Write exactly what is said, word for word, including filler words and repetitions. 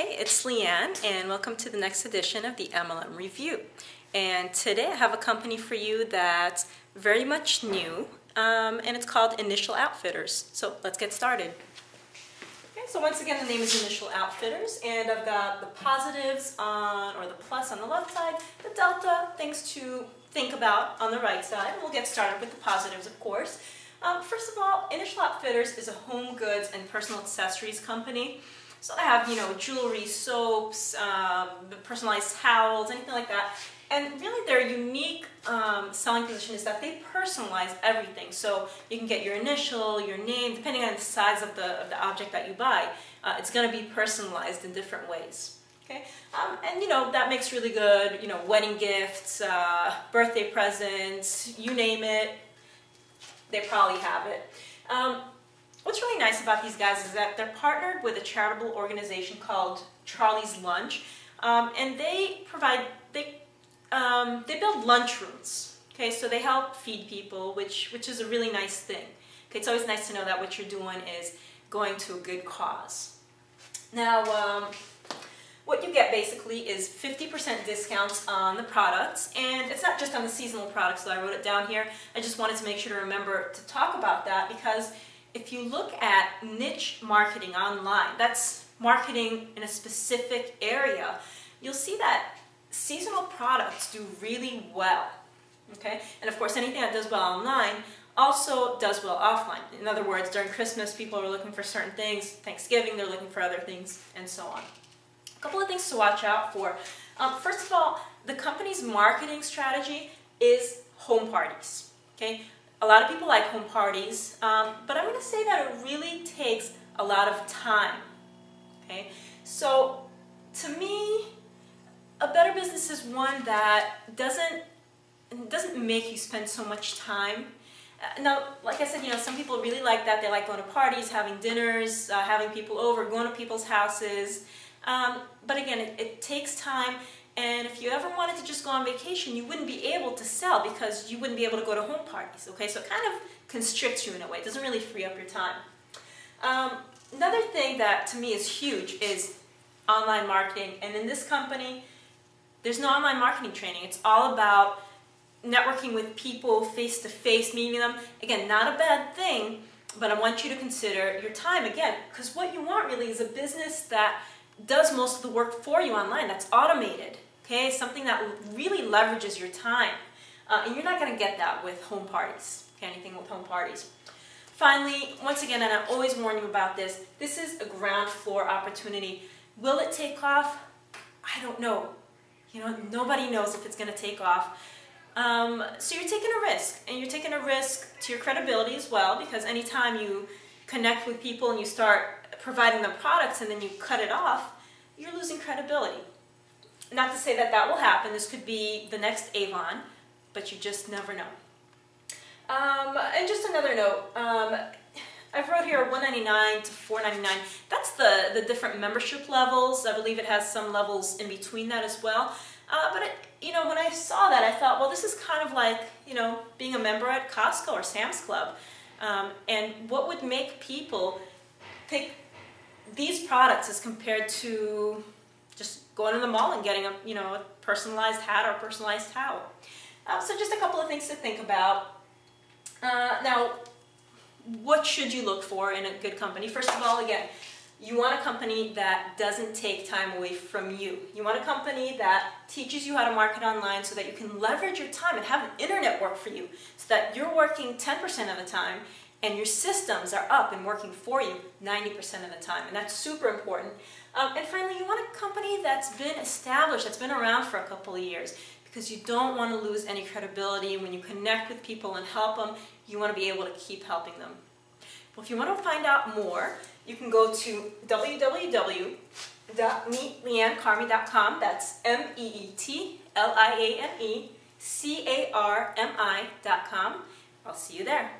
Hey, it's Leanne, and welcome to the next edition of the M L M Review. And today I have a company for you that's very much new, um, and it's called Initial Outfitters. So let's get started. Okay, so once again, the name is Initial Outfitters, and I've got the positives on, or the plus on the left side, the delta, things to think about on the right side. We'll get started with the positives, of course. Um, first of all, Initial Outfitters is a home goods and personal accessories company. So I have, you know, jewelry, soaps, um, personalized towels, anything like that. And really their unique um, selling position is that they personalize everything. So you can get your initial, your name, depending on the size of the, of the object that you buy. Uh, it's going to be personalized in different ways. Okay? Um, and, you know, that makes really good, you know, wedding gifts, uh, birthday presents, you name it, they probably have it. Um, What's really nice about these guys is that they're partnered with a charitable organization called Charlie's Lunch, um, and they provide, they, um, they build lunchrooms, okay, so they help feed people, which, which is a really nice thing. Okay, it's always nice to know that what you're doing is going to a good cause. Now, um, what you get basically is fifty percent discounts on the products, and it's not just on the seasonal products, so I wrote it down here. I just wanted to make sure to remember to talk about that, because if you look at niche marketing online, that's marketing in a specific area, you'll see that seasonal products do really well, okay? And of course, anything that does well online also does well offline. In other words, during Christmas, people are looking for certain things. Thanksgiving, they're looking for other things, and so on. A couple of things to watch out for. Um, first of all, the company's marketing strategy is home parties, okay? A lot of people like home parties, um, but I'm going to say that it really takes a lot of time, okay? So, to me, a better business is one that doesn't, doesn't make you spend so much time. Uh, now, like I said, you know, some people really like that. They like going to parties, having dinners, uh, having people over, going to people's houses. Um, but again, it, it takes time. And if you ever wanted to just go on vacation, you wouldn't be able to sell because you wouldn't be able to go to home parties, okay? So it kind of constricts you in a way. It doesn't really free up your time. Um, another thing that to me is huge is online marketing. And in this company, there's no online marketing training. It's all about networking with people, face-to-face, meeting them. Again, not a bad thing, but I want you to consider your time again, because what you want really is a business that does most of the work for you online, that's automated, okay? Something that really leverages your time. Uh, and you're not going to get that with home parties, okay? Anything with home parties. Finally, once again, and I always warn you about this, this is a ground floor opportunity. Will it take off? I don't know. You know, nobody knows if it's going to take off. Um, so you're taking a risk, and you're taking a risk to your credibility as well, because anytime you connect with people and you start providing them products and then you cut it off, you're losing credibility. Not to say that that will happen. This could be the next Avon, but you just never know. Um, and just another note, um, I've wrote here one ninety-nine to four ninety-nine. That's the, the different membership levels. I believe it has some levels in between that as well. Uh, but, it, you know, when I saw that, I thought, well, this is kind of like, you know, being a member at Costco or Sam's Club. Um, and what would make people pick these products as compared to just going to the mall and getting a, you know, a personalized hat or a personalized towel. Um, so just a couple of things to think about. Uh, now, what should you look for in a good company? First of all, again, you want a company that doesn't take time away from you. You want a company that teaches you how to market online so that you can leverage your time and have the internet work for you so that you're working ten percent of the time and your systems are up and working for you ninety percent of the time, and that's super important. Um, and finally, you want a company that's been established, that's been around for a couple of years, because you don't want to lose any credibility. When you connect with people and help them, you want to be able to keep helping them. Well, if you want to find out more, you can go to w w w dot meet leanne carmi dot com. That's M E E T L I A N E C A R M I dot com. I'll see you there.